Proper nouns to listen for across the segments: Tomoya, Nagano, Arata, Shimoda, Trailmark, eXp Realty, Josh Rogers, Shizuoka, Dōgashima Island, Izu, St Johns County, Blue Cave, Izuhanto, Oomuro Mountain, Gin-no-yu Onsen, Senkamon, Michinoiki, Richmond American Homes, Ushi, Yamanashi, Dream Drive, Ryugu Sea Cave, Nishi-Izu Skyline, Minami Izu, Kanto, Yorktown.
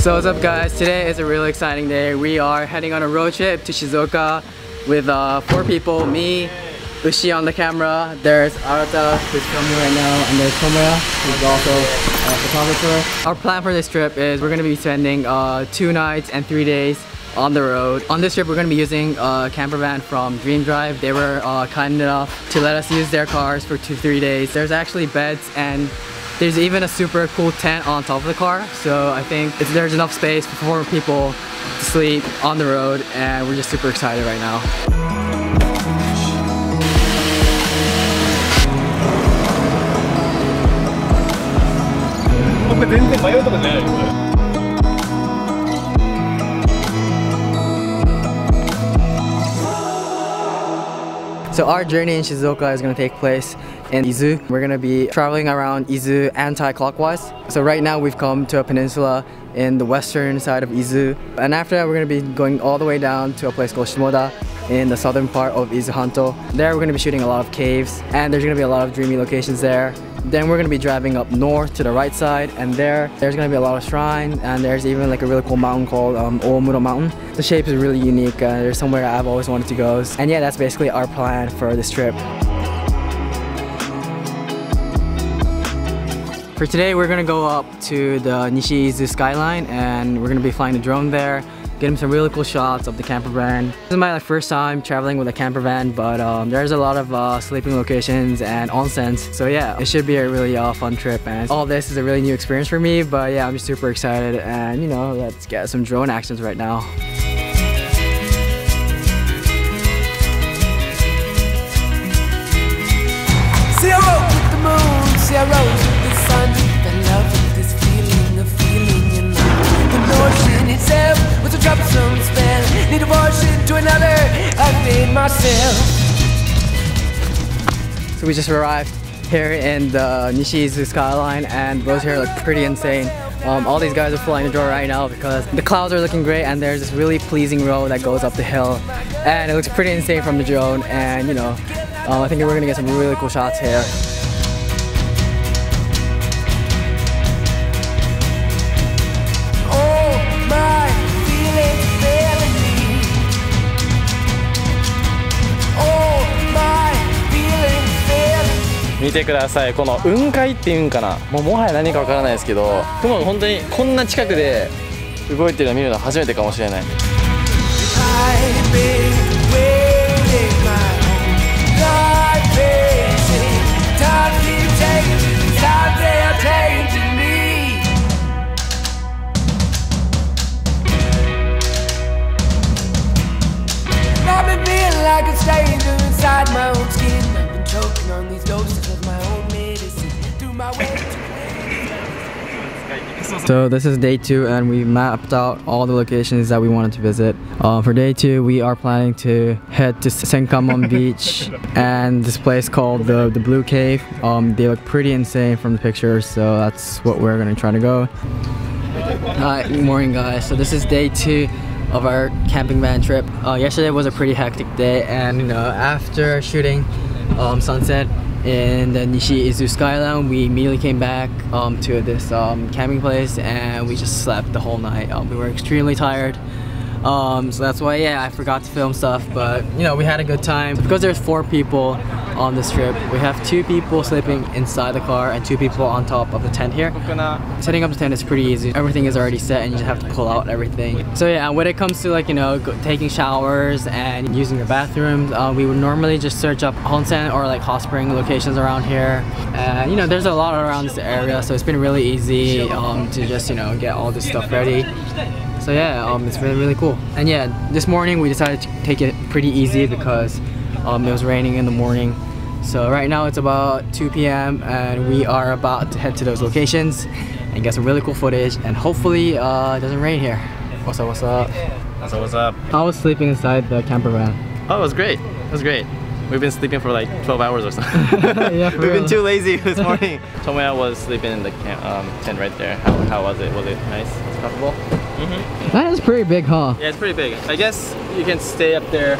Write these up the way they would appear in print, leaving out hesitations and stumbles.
So what's up guys, today is a really exciting day. We are heading on a road trip to Shizuoka with four people, me, Ushi on the camera, there's Arata who's filming right now, and there's Tomoya who's also a photographer. Our plan for this trip is we're going to be spending 2 nights and 3 days on the road. On this trip we're going to be using a camper van from Dream Drive. They were kind enough to let us use their cars for 2-3 days. There's actually beds and there's even a super cool tent on top of the car, so I think if there's enough space for 4 people to sleep on the road, and we're just super excited right now. So our journey in Shizuoka is going to take place in Izu. We're going to be traveling around Izu anti-clockwise. So right now we've come to a peninsula in the western side of Izu, and after that we're going to be going all the way down to a place called Shimoda in the southern part of Izuhanto. There we're going to be shooting a lot of caves, and there's going to be a lot of dreamy locations there. Then we're going to be driving up north to the right side, and there's going to be a lot of shrines, and there's even like a really cool mountain called Oomuro Mountain. The shape is really unique, and there's somewhere I've always wanted to go. And yeah, that's basically our plan for this trip. For today we're going to go up to the Nishi-Izu Skyline, and we're going to be flying a drone there. Get him some really cool shots of the camper van. This is my first time traveling with a camper van, but there's a lot of sleeping locations and onsens. So yeah, it should be a really fun trip, and all this is a really new experience for me, but yeah, I'm just super excited, and you know, let's get some drone actions right now. See I rode with the moon, see I rode with the sun, the love of this feeling, the feeling in the ocean itself. Troublesome spell, need to wash into another, I've made myself. So we just arrived here in the Nishi-Izu Skyline, and those here look pretty insane. All these guys are flying the drone right now because the clouds are looking great, and there's this really pleasing road that goes up the hill, and it looks pretty insane from the drone, and you know, I think we're gonna get some really cool shots here.見てください、この雲海っていうんかな、もはや何かわからないですけど、雲が本当にこんな近くで動いてるのを見るのは初めてかもしれない。So this is day 2, and we mapped out all the locations that we wanted to visit. For day 2 we are planning to head to Senkamon beach and this place called the Blue Cave. They look pretty insane from the pictures, so that's what we're gonna try to go. Hi, good morning guys. So this is day 2 of our camping van trip. Yesterday was a pretty hectic day, and you know, after shooting sunset in the Nishi-Izu Skyline, we immediately came back to this camping place, and we just slept the whole night. We were extremely tired, so that's why, yeah, I forgot to film stuff, but you know, we had a good time. Because there's 4 people on this trip, we have 2 people sleeping inside the car and 2 people on top of the tent here. Setting up the tent is pretty easy. Everything is already set, and you just have to pull out everything. So yeah, when it comes to like, you know, taking showers and using the bathrooms, we would normally just search up onsen or like hot spring locations around here. And you know, there's a lot around this area, so it's been really easy to just, you know, get all this stuff ready. So yeah, it's been really cool. And yeah, this morning we decided to take it pretty easy because it was raining in the morning. So right now it's about 2 p.m. and we are about to head to those locations and get some really cool footage, and hopefully it doesn't rain here. What's up, what's up? What's up, what's up? How was sleeping inside the camper van? Oh, it was great. It was great. We've been sleeping for like 12 hours or so. Yeah, we've been too lazy this morning. Tomoya was sleeping in the tent right there. How was it? Was it nice? Was it comfortable? Mm-hmm. That is pretty big, huh? Yeah, it's pretty big. I guess you can stay up there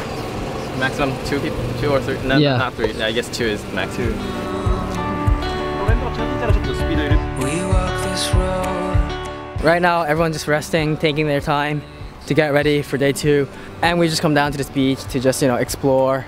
maximum 2 or 3. No, yeah. Not 3. I guess 2 is max. 2. We walk this road Right now, everyone's just resting, taking their time to get ready for day 2. And we just come down to this beach to just, explore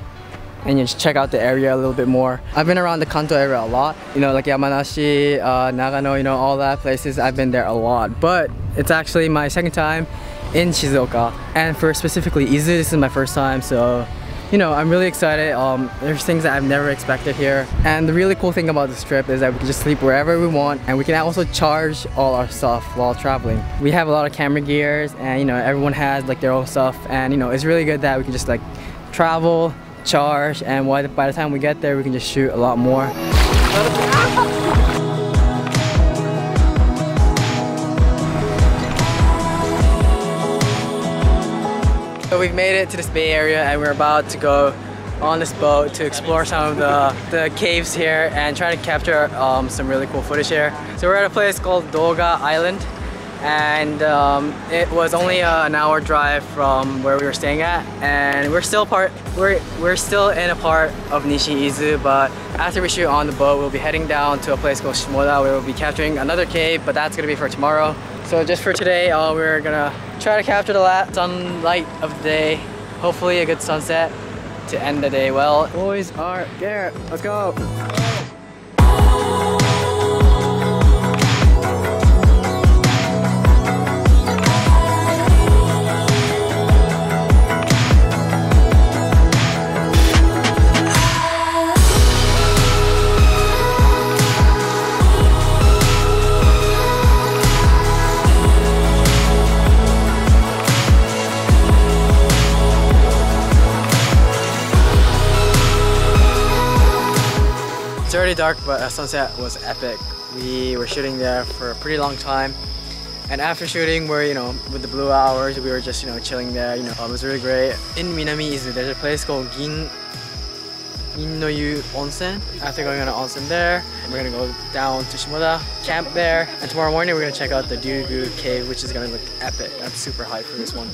and just check out the area a little bit more. I've been around the Kanto area a lot, like Yamanashi, Nagano, all that places. I've been there a lot, but it's actually my second time in Shizuoka. And for specifically Izu, this is my first time, so I'm really excited. There's things that I've never expected here. And the really cool thing about this trip is that we can just sleep wherever we want, and we can also charge all our stuff while traveling. We have a lot of camera gears, and everyone has their own stuff, and it's really good that we can just travel, charge, and by the time we get there we can just shoot a lot more. So we've made it to this bay area, and we're about to go on this boat to explore some of the caves here and try to capture some really cool footage here. So we're at a place called Dōgashima Island, and it was only an hour drive from where we were staying at, and we're still in a part of Nishi-Izu, but after we shoot on the boat, we'll be heading down to a place called Shimoda where we'll be capturing another cave, but that's gonna be for tomorrow. So just for today, we're gonna try to capture the last sunlight of the day. Hopefully a good sunset to end the day well. Boys are there, let's go. It's already dark, but sunset was epic. We were shooting there for a pretty long time, and after shooting, we're with the blue hours, we were just chilling there. It was really great. In Minami Izu, there's a place called Gin-no-yu Onsen. After going on an onsen there, we're gonna go down to Shimoda, camp there, and tomorrow morning we're gonna check out the Ryugu Sea Cave, which is gonna look epic. I'm super hyped for this one.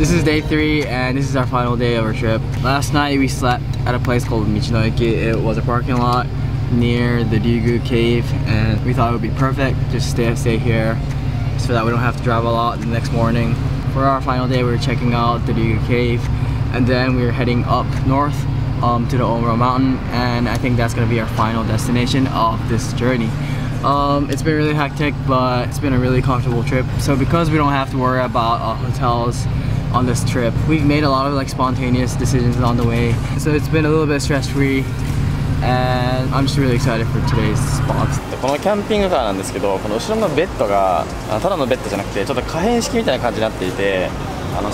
This is day 3, and this is our final day of our trip. Last night we slept at a place called Michinoiki. It was a parking lot near the Ryugu Cave, and we thought it would be perfect just stay here so that we don't have to drive a lot the next morning. For our final day, we were checking out the Ryugu Cave, and then we were heading up north to the Oomuro Mountain, and I think that's going to be our final destination of this journey. It's been really hectic, but it's been a really comfortable trip. So because we don't have to worry about hotels on this trip, we've made a lot of spontaneous decisions on the way, so it's been a little bit stress-free, and I'm just really excited for today's spots. このキャンピングカーなんですけど、この後ろのベッドがただのベッドじゃなくて、ちょっと可変式みたいな感じになっていて、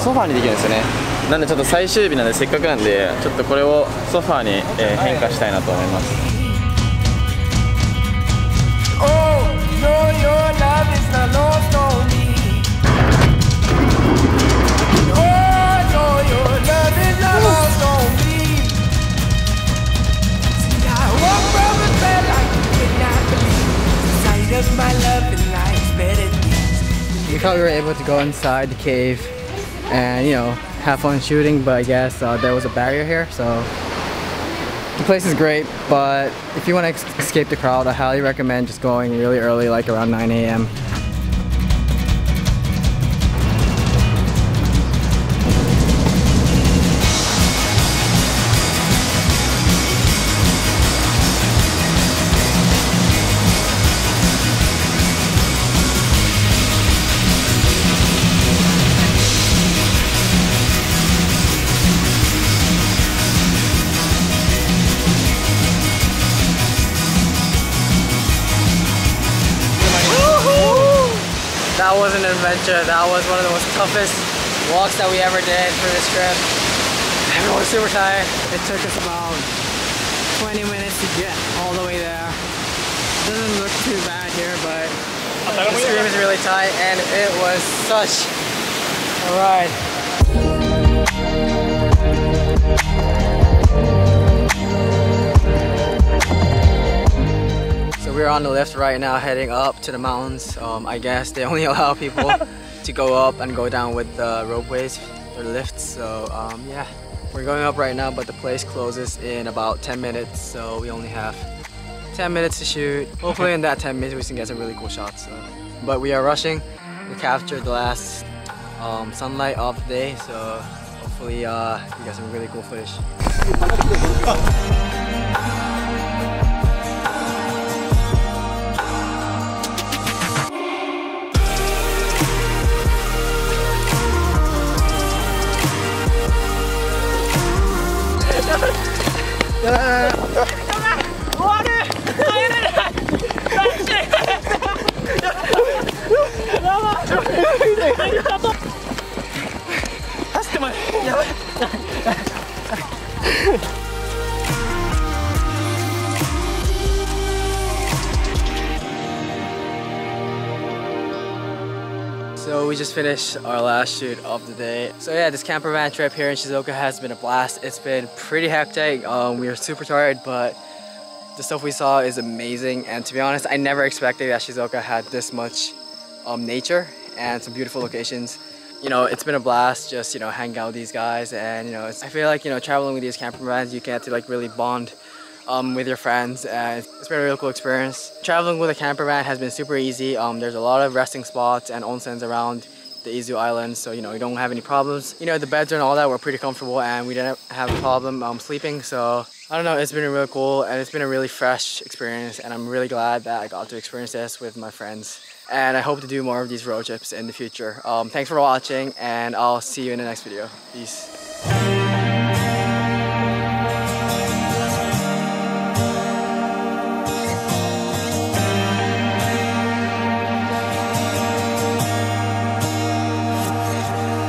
ソファーにできるんですよね。なんでちょっと最終日なんでせっかくなんで、ちょっとこれをソファーに変化したいなと思います。Oh, no, your love is not lost on me. We thought we were able to go inside the cave and have fun shooting, but I guess there was a barrier here, so the place is great, but if you want to escape the crowd, I highly recommend just going really early, like around 9 AM. That was an adventure. That was one of the most toughest walks that we ever did for this trip. Everyone was super tired. It took us about 20 minutes to get all the way there. It doesn't look too bad here, but the stream is really tight, and it was such a ride. We're on the lift right now, heading up to the mountains. I guess they only allow people to go up and go down with the ropeways. their lift, so yeah. We're going up right now, but the place closes in about 10 minutes, so we only have 10 minutes to shoot. Hopefully in that 10 minutes we can get some really cool shots. So. But we are rushing. We captured the last sunlight of the day, so hopefully we get some really cool footage. So we just finished our last shoot of the day. So yeah, this camper van trip here in Shizuoka has been a blast. It's been pretty hectic. We are super tired, but the stuff we saw is amazing. And to be honest, I never expected that Shizuoka had this much nature and some beautiful locations. You know, it's been a blast just, you know, hanging out with these guys. And, you know, I feel like, you know, traveling with these camper vans, you get to like really bond with your friends, and it's been a real cool experience. Traveling with a camper van has been super easy. There's a lot of resting spots and onsens around the Izu Island, so you know, you don't have any problems. You know, the beds and all that were pretty comfortable, and we didn't have a problem sleeping, so I don't know, it's been real cool, and it's been a really fresh experience, and I'm really glad that I got to experience this with my friends, and I hope to do more of these road trips in the future. Thanks for watching, and I'll see you in the next video. Peace.